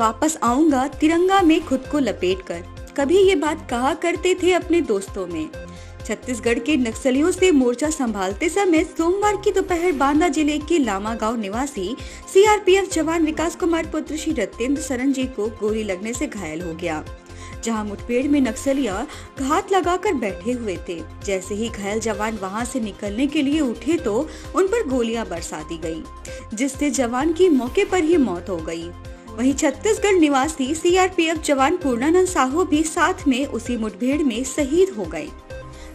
वापस आऊंगा तिरंगा में खुद को लपेटकर। कभी ये बात कहा करते थे अपने दोस्तों में। छत्तीसगढ़ के नक्सलियों से मोर्चा संभालते समय सोमवार की दोपहर बांदा जिले के लामा गांव निवासी CRPF जवान विकास कुमार पुत्र श्री रतेंद्र सरन जी को गोली लगने से घायल हो गया। जहां मुठभेड़ में नक्सलिया घात लगाकर बैठे हुए थे, जैसे ही घायल जवान वहां से निकलने के लिए उठे तो उन पर गोलियां बरसा दी गई, जिससे जवान की मौके पर ही मौत हो गई। वहीं छत्तीसगढ़ निवासी CRPF जवान पूर्णानंद साहू भी साथ में उसी मुठभेड़ में शहीद हो गए।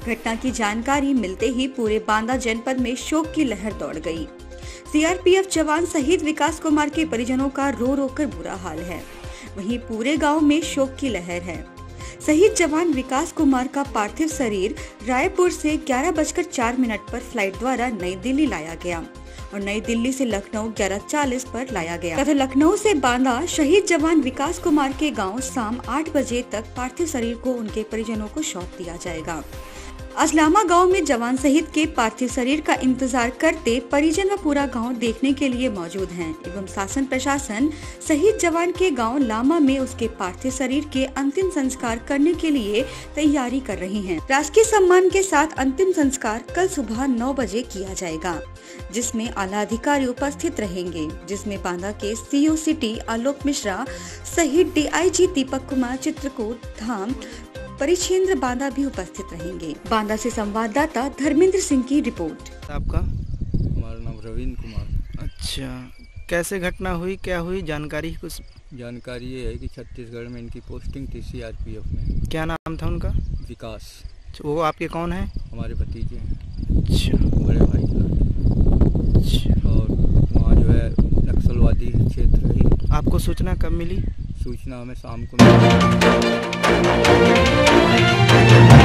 घटना की जानकारी मिलते ही पूरे बांदा जनपद में शोक की लहर दौड़ गई। CRPF जवान शहीद विकास कुमार के परिजनों का रो रो कर बुरा हाल है। वहीं पूरे गांव में शोक की लहर है। शहीद जवान विकास कुमार का पार्थिव शरीर रायपुर से 11:04 पर फ्लाइट द्वारा नई दिल्ली लाया गया और नई दिल्ली से लखनऊ 11:40 पर लाया गया तथा लखनऊ से बांदा शहीद जवान विकास कुमार के गांव शाम 8 बजे तक पार्थिव शरीर को उनके परिजनों को सौंप दिया जाएगा। आज लामा गाँव में जवान शहीद के पार्थिव शरीर का इंतजार करते परिजन व पूरा गांव देखने के लिए मौजूद हैं एवं शासन प्रशासन शहीद जवान के गांव लामा में उसके पार्थिव शरीर के अंतिम संस्कार करने के लिए तैयारी कर रही हैं। राजकीय सम्मान के साथ अंतिम संस्कार कल सुबह 9 बजे किया जाएगा, जिसमें आला अधिकारी उपस्थित रहेंगे, जिसमें बांदा के COCT आलोक मिश्रा शहीद DIG दीपक कुमार चित्रकूट धाम परिक्षेत्र बांदा भी उपस्थित रहेंगे। बांदा से संवाददाता धर्मेंद्र सिंह की रिपोर्ट। आपका? हमारा नाम रविंद्र कुमार। अच्छा, कैसे घटना हुई, क्या हुई, जानकारी कुछ? जानकारी ये है कि छत्तीसगढ़ में इनकी पोस्टिंग थी CRPF में। क्या नाम था उनका? विकास। वो आपके कौन है? हमारे भतीजे हैं। अच्छा, बड़े भाई। अच्छा, और वहाँ जो है नक्सलवादी क्षेत्र है। आपको सूचना कब मिली? सूचना हमें शाम को मिली।